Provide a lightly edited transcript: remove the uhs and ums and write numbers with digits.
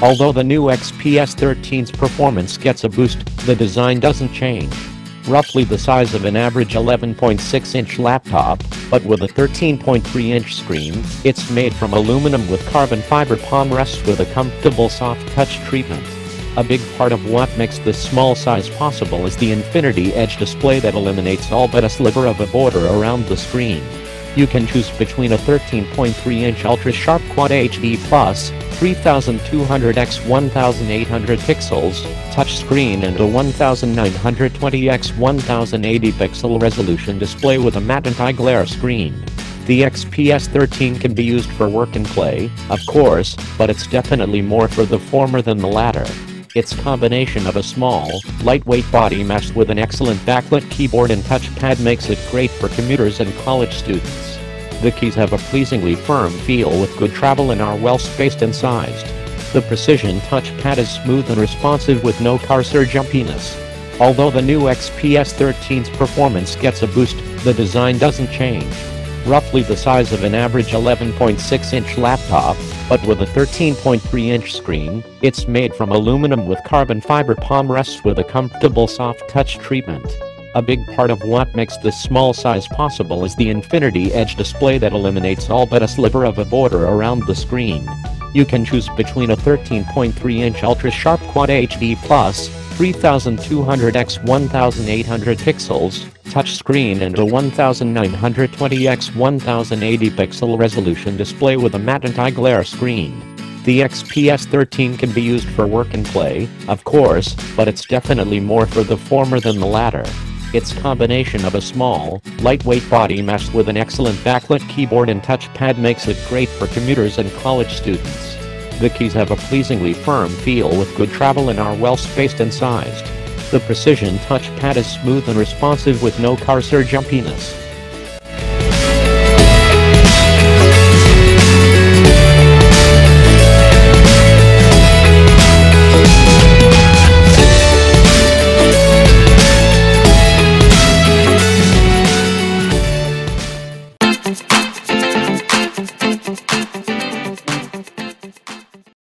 Although the new XPS 13's performance gets a boost, the design doesn't change. Roughly the size of an average 11.6-inch laptop, but with a 13.3-inch screen, it's made from aluminum with carbon fiber palm rests with a comfortable soft-touch treatment. A big part of what makes this small size possible is the Infinity Edge display that eliminates all but a sliver of a border around the screen. You can choose between a 13.3-inch ultra-sharp Quad HD+, 3200x1800 pixels, touchscreen and a 1920x1080 pixel resolution display with a matte anti-glare screen. The XPS 13 can be used for work and play, of course, but it's definitely more for the former than the latter. Its combination of a small, lightweight body matched with an excellent backlit keyboard and touchpad makes it great for commuters and college students. The keys have a pleasingly firm feel with good travel and are well spaced and sized. The precision touchpad is smooth and responsive with no curse or jumpiness. Although the new XPS 13's performance gets a boost, the design doesn't change. Roughly the size of an average 11.6-inch laptop, but with a 13.3-inch screen, it's made from aluminum with carbon fiber palm rests with a comfortable soft-touch treatment. A big part of what makes this small size possible is the Infinity Edge display that eliminates all but a sliver of a border around the screen. You can choose between a 13.3-inch ultra-sharp Quad HD+, 3200x1800 pixels, touchscreen and a 1920x1080 pixel resolution display with a matte anti-glare screen. The XPS 13 can be used for work and play, of course, but it's definitely more for the former than the latter. Its combination of a small, lightweight body matched with an excellent backlit keyboard and touchpad makes it great for commuters and college students. The keys have a pleasingly firm feel with good travel and are well spaced and sized. The precision touchpad is smooth and responsive with no curse or jumpiness.